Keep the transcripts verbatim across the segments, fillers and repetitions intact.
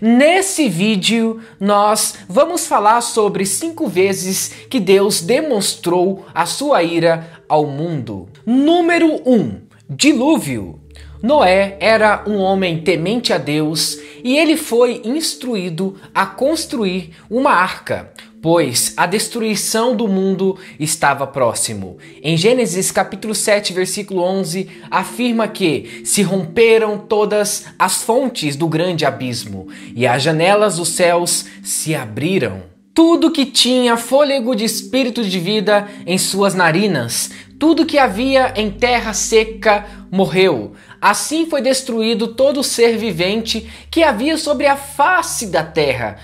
Nesse vídeo, nós vamos falar sobre cinco vezes que Deus demonstrou a sua ira ao mundo. Número um. Dilúvio. Noé era um homem temente a Deus e ele foi instruído a construir uma arca, pois a destruição do mundo estava próximo. Em Gênesis capítulo sete, versículo onze, afirma que se romperam todas as fontes do grande abismo e as janelas dos céus se abriram. Tudo que tinha fôlego de espírito de vida em suas narinas, tudo que havia em terra seca morreu. Assim foi destruído todo ser vivente que havia sobre a face da terra,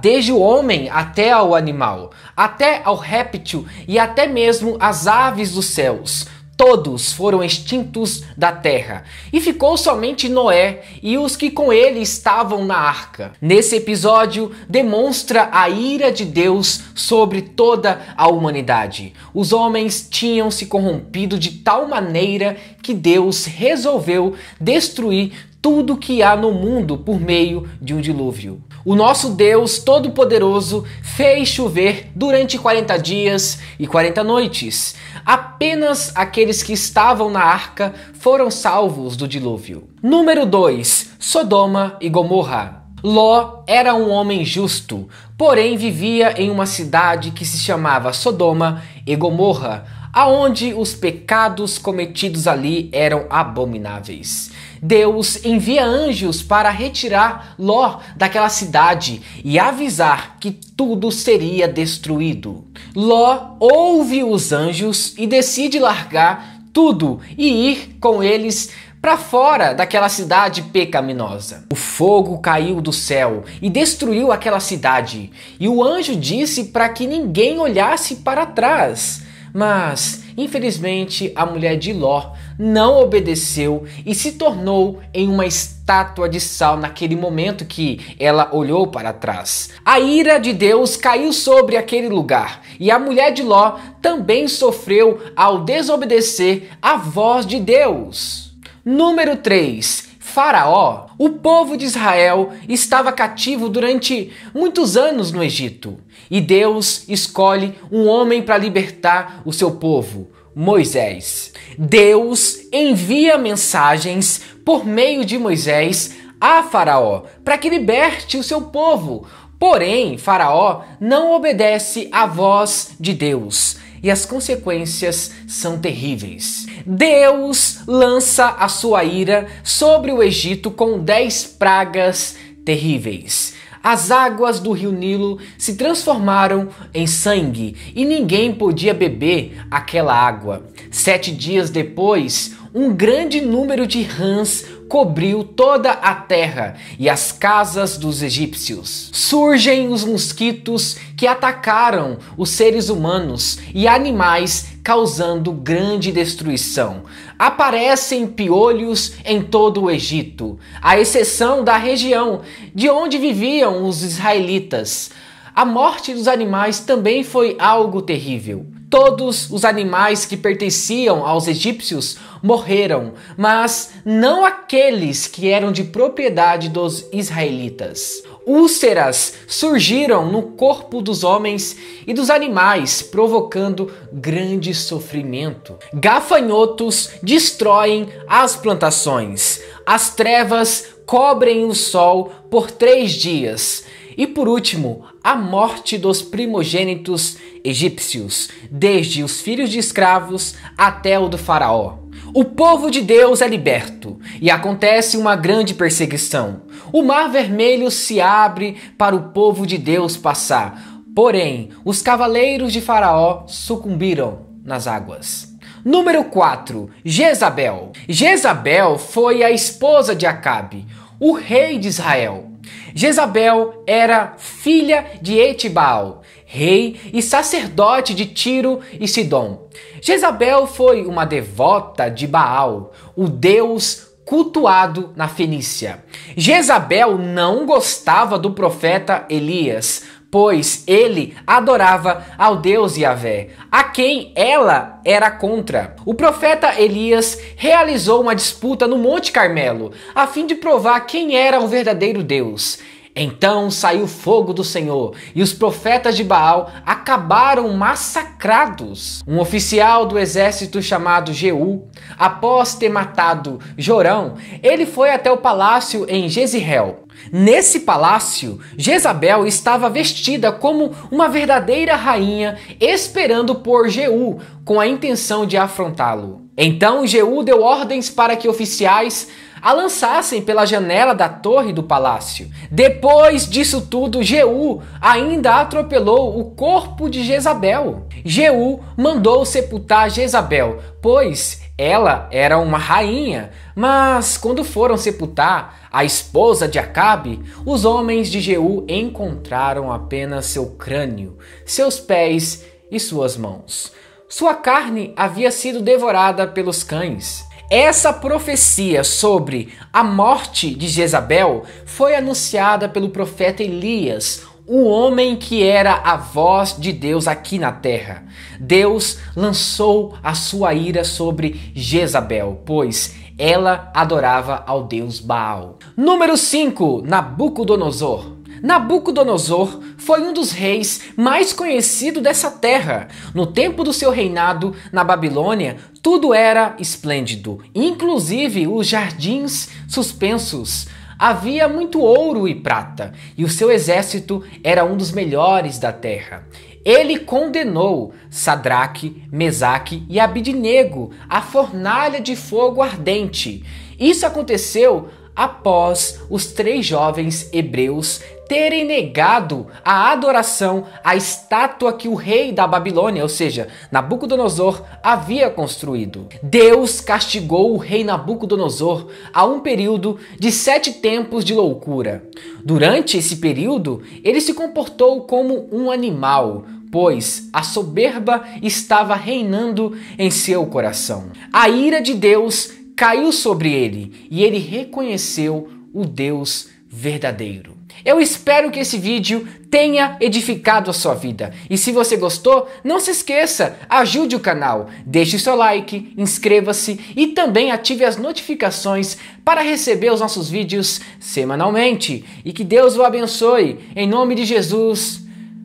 desde o homem até ao animal, até ao réptil e até mesmo as aves dos céus. Todos foram extintos da terra, e ficou somente Noé e os que com ele estavam na arca. Nesse episódio, demonstra a ira de Deus sobre toda a humanidade. Os homens tinham se corrompido de tal maneira que Deus resolveu destruir tudo que há no mundo por meio de um dilúvio. O nosso Deus Todo-Poderoso fez chover durante quarenta dias e quarenta noites. Apenas aqueles que estavam na arca foram salvos do dilúvio. Número dois. Sodoma e Gomorra. Ló era um homem justo, porém vivia em uma cidade que se chamava Sodoma e Gomorra, aonde os pecados cometidos ali eram abomináveis. Deus envia anjos para retirar Ló daquela cidade e avisar que tudo seria destruído. Ló ouve os anjos e decide largar tudo e ir com eles para fora daquela cidade pecaminosa. O fogo caiu do céu e destruiu aquela cidade, e o anjo disse para que ninguém olhasse para trás. Mas, infelizmente, a mulher de Ló não obedeceu e se tornou em uma estátua de sal naquele momento que ela olhou para trás. A ira de Deus caiu sobre aquele lugar e a mulher de Ló também sofreu ao desobedecer a voz de Deus. Número três. Faraó. O povo de Israel estava cativo durante muitos anos no Egito, e Deus escolhe um homem para libertar o seu povo, Moisés. Deus envia mensagens por meio de Moisés a Faraó para que liberte o seu povo. Porém, Faraó não obedece à voz de Deus, e as consequências são terríveis. Deus lança a sua ira sobre o Egito com dez pragas terríveis. As águas do rio Nilo se transformaram em sangue e ninguém podia beber aquela água. Sete dias depois, um grande número de rãs cobriu toda a terra e as casas dos egípcios. Surgem os mosquitos que atacaram os seres humanos e animais, causando grande destruição. Aparecem piolhos em todo o Egito, à exceção da região de onde viviam os israelitas. A morte dos animais também foi algo terrível. Todos os animais que pertenciam aos egípcios morreram, mas não aqueles que eram de propriedade dos israelitas. Úlceras surgiram no corpo dos homens e dos animais, provocando grande sofrimento. Gafanhotos destroem as plantações. As trevas cobrem o sol por três dias. E por último, a morte dos primogênitos egípcios, desde os filhos de escravos até o do faraó. O povo de Deus é liberto e acontece uma grande perseguição. O mar vermelho se abre para o povo de Deus passar, porém, os cavaleiros de Faraó sucumbiram nas águas. Número quatro. Jezabel. Jezabel foi a esposa de Acabe, o rei de Israel. Jezabel era filha de Etibaal, rei e sacerdote de Tiro e Sidom. Jezabel foi uma devota de Baal, o deus cultuado na Fenícia. Jezabel não gostava do profeta Elias, pois ele adorava ao deus Yavé, a quem ela era contra. O profeta Elias realizou uma disputa no Monte Carmelo, a fim de provar quem era o verdadeiro Deus. Então saiu fogo do Senhor, e os profetas de Baal acabaram massacrados. Um oficial do exército chamado Jeú, após ter matado Jorão, ele foi até o palácio em Jezreel. Nesse palácio, Jezabel estava vestida como uma verdadeira rainha, esperando por Jeú, com a intenção de afrontá-lo. Então Jeú deu ordens para que oficiais a lançassem pela janela da torre do palácio. Depois disso tudo, Jeú ainda atropelou o corpo de Jezabel. Jeú mandou sepultar Jezabel, pois ela era uma rainha, mas quando foram sepultar a esposa de Acabe, os homens de Jeú encontraram apenas seu crânio, seus pés e suas mãos. Sua carne havia sido devorada pelos cães. Essa profecia sobre a morte de Jezabel foi anunciada pelo profeta Elias, o homem que era a voz de Deus aqui na terra. Deus lançou a sua ira sobre Jezabel, pois ela adorava ao deus Baal. Número cinco. Nabucodonosor. Nabucodonosor foi um dos reis mais conhecidos dessa terra. No tempo do seu reinado na Babilônia, tudo era esplêndido, inclusive os jardins suspensos. Havia muito ouro e prata, e o seu exército era um dos melhores da terra. Ele condenou Sadraque, Mesaque e Abidnego à fornalha de fogo ardente. Isso aconteceu após os três jovens hebreus terem negado a adoração à estátua que o rei da Babilônia, ou seja, Nabucodonosor, havia construído. Deus castigou o rei Nabucodonosor a um período de sete tempos de loucura. Durante esse período, ele se comportou como um animal, pois a soberba estava reinando em seu coração. A ira de Deus caiu sobre ele e ele reconheceu o Deus verdadeiro. Eu espero que esse vídeo tenha edificado a sua vida. E se você gostou, não se esqueça, ajude o canal, deixe o seu like, inscreva-se e também ative as notificações para receber os nossos vídeos semanalmente. E que Deus o abençoe. Em nome de Jesus.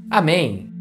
Amém.